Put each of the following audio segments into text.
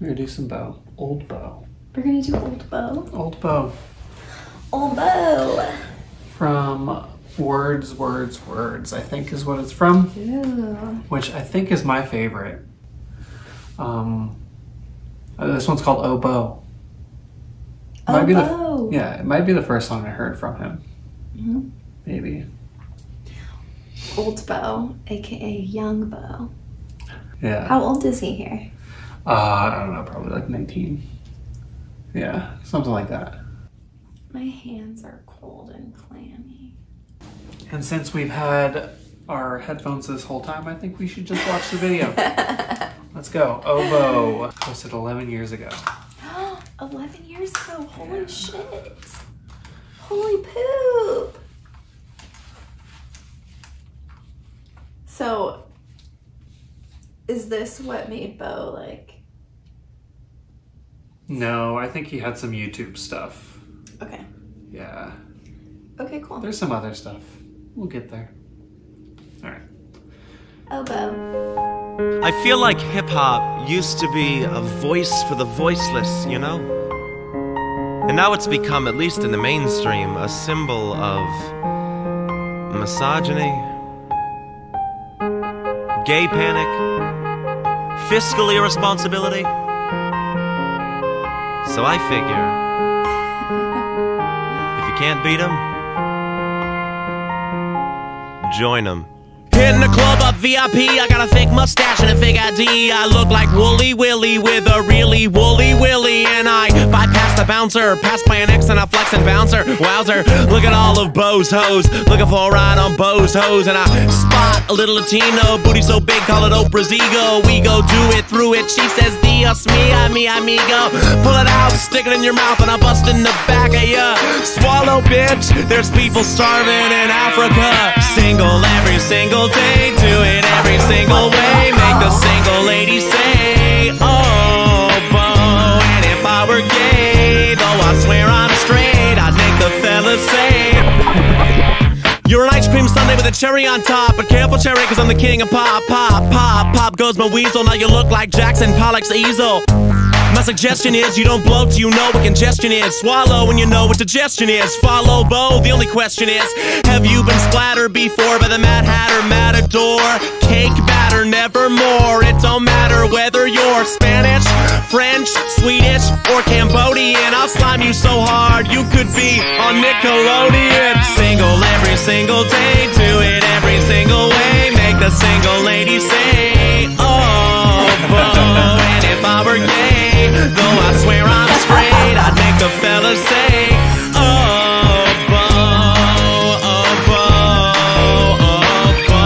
We're gonna do some Bo. Old Bo. We're gonna do Old Bo? Old Bo. Old Bo! From Words, Words, Words, I think is what it's from. Ew. Which I think is my favorite. This one's called Oh Bo. Oh Bo! Yeah, it might be the first song I heard from him. Mm-hmm. Maybe. Old Bo, aka Young Bo. Yeah. How old is he here? I don't know, probably like 19. Yeah, something like that. My hands are cold and clammy. And since we've had our headphones this whole time, I think we should just watch the video. Let's go. Oh Bo, posted 11 years ago. 11 years ago, holy shit. Holy poop. So, is this what made Bo like? No, I think he had some YouTube stuff. Okay. Yeah. Okay, cool. There's some other stuff. We'll get there. All right. Oh, Bo. I feel like hip hop used to be a voice for the voiceless, you know? And now it's become, at least in the mainstream, a symbol of misogyny, gay panic, fiscal irresponsibility. So I figure, if you can't beat 'em, join 'em. Hitting the club up VIP, I got a thick mustache and a fake ID. I look like Wooly Willy with a really woolly willy. And I bypass the bouncer, passed by an ex and I flex and bouncer. Wowzer, look at all of Bo's hoes, looking for a ride on Bo's hoes. And I spot a little Latino, booty so big, call it Oprah's ego. We go do it, through it, she says Dios mia, mi amigo. Pull it out, stick it in your mouth and I bust in the back of ya. Swallow, bitch, there's people starving in Africa. Single every single day, do it every single way, make the single lady say, oh, Bo. And if I were gay, though I swear I'm straight, I'd make the fellas say, you're an ice cream sundae with a cherry on top, but careful cherry, cause I'm the king of pop, pop, pop, pop goes my weasel, now you look like Jackson Pollock's easel. My suggestion is you don't blow till you know what congestion is. Swallow and you know what digestion is. Follow Bo, the only question is, have you been splattered before by the Mad Hatter Matador? Cake batter, nevermore. It don't matter whether you're Spanish, French, Swedish, or Cambodian. I'll slime you so hard you could be on Nickelodeon. Single every single day, do it every single way, make the single lady say, oh, Bo. And if I were gay, though I swear I'm straight, I'd make the fellas say, oh, Bo, oh, Bo, oh, Bo,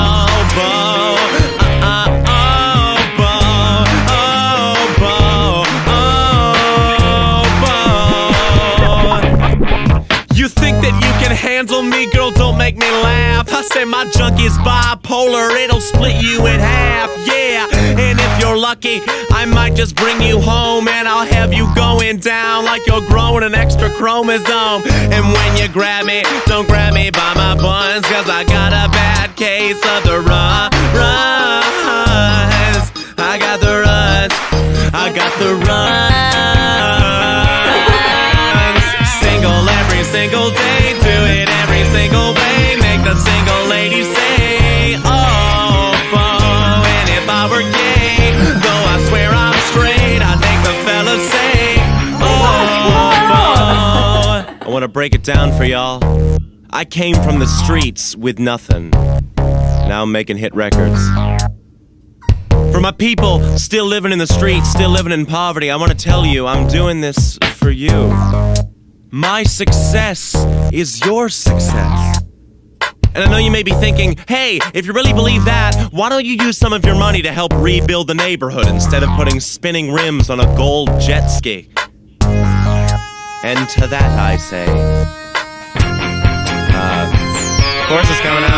Bo, oh, Bo, oh, Bo, oh, Bo. You think that you can handle me, girl, don't make me laugh. I say my junk is bipolar, it'll split you in half, yeah. And if you're lucky, I might just bring you home and I'll have you going down like you're growing an extra chromosome. And when you grab me, don't grab me by my buns, cause I got a bad case of the runs. I got the runs, I got the runs. Single every single day, do it every single way, make the single lady say, oh, Bo. And if I were gay, though I swear I want to break it down for y'all. I came from the streets with nothing. Now I'm making hit records. For my people still living in the streets, still living in poverty, I want to tell you, I'm doing this for you. My success is your success. And I know you may be thinking, hey, if you really believe that, why don't you use some of your money to help rebuild the neighborhood instead of putting spinning rims on a gold jet ski? And to that I say, chorus is coming up.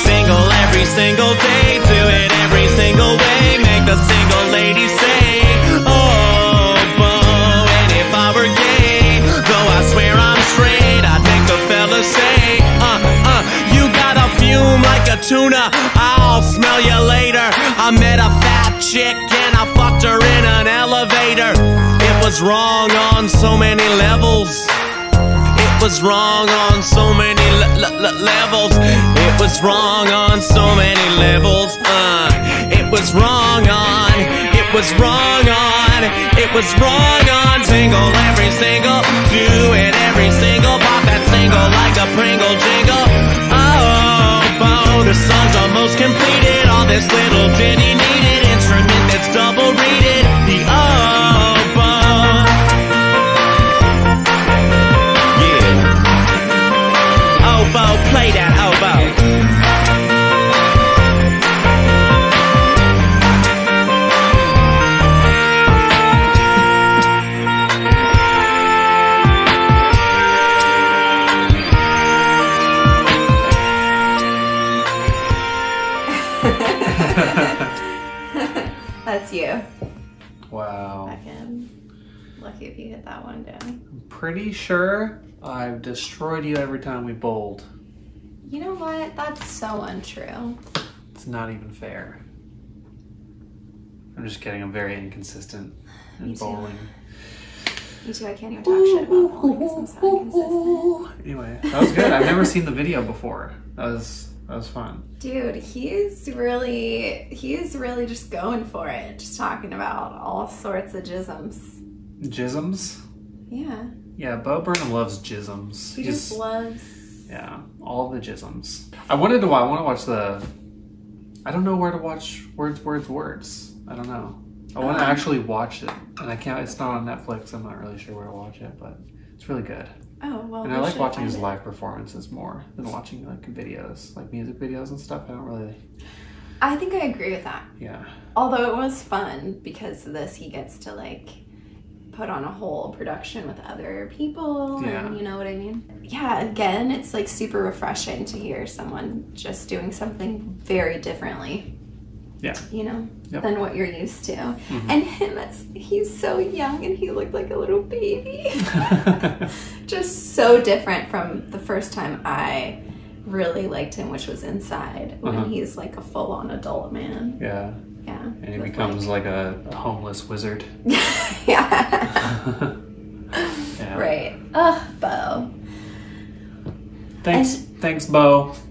Single every single day, do it every single way, make the single lady say, oh, Bo. And if I were gay, though I swear I'm straight, I'd make the fella say, you gotta fume like a tuna, I'll smell you later. I met a fat chick and I fucked her in an elevator. was wrong on so many levels. It was wrong on so many levels. It was wrong on so many levels. It was wrong on. It was wrong on. It was wrong on. Single, every single, do it every single. Pop that single like a Pringle jingle. Oh, Bo, the song's almost completed. All this little ditty needed. Instrument that's double reeded. The oh, Bo. Oboe, play that oboe. That's you. Wow. Fucking lucky if you hit that one down. I'm pretty sure I've destroyed you every time we bowled. You know what? That's so untrue. It's not even fair. I'm just kidding. I'm very inconsistent in bowling. Me too. I can't even talk shit about bowling because I'm so inconsistent. Anyway, that was good. I've never seen the video before. That was fun. Dude, he's really just going for it. Just talking about all sorts of jisms. Jisms? Yeah. Yeah, Bo Burnham loves jisms. He just loves... Yeah, all the jisms. I want to watch the... I don't know where to watch Words. I don't know. I want to actually watch it. And I can't... It's not on Netflix. I'm not really sure where to watch it, but it's really good. Oh, well, and I like watching his live performances more than watching, like, videos. Like, music videos and stuff. I don't really... I think I agree with that. Yeah. Although it was fun because of this, he gets to, like... put on a whole production with other people, yeah. And you know what I mean? Yeah, again, it's like super refreshing to hear someone just doing something very differently, yeah, you know, yep, than what you're used to. Mm-hmm. And him, he's so young and he looked like a little baby. Just so different from the first time I really liked him, which was Inside, when he's like a full-on adult man. Yeah. Yeah, and he becomes like a homeless wizard. Yeah. Yeah. Right. Ugh, Bo. Thanks, Bo.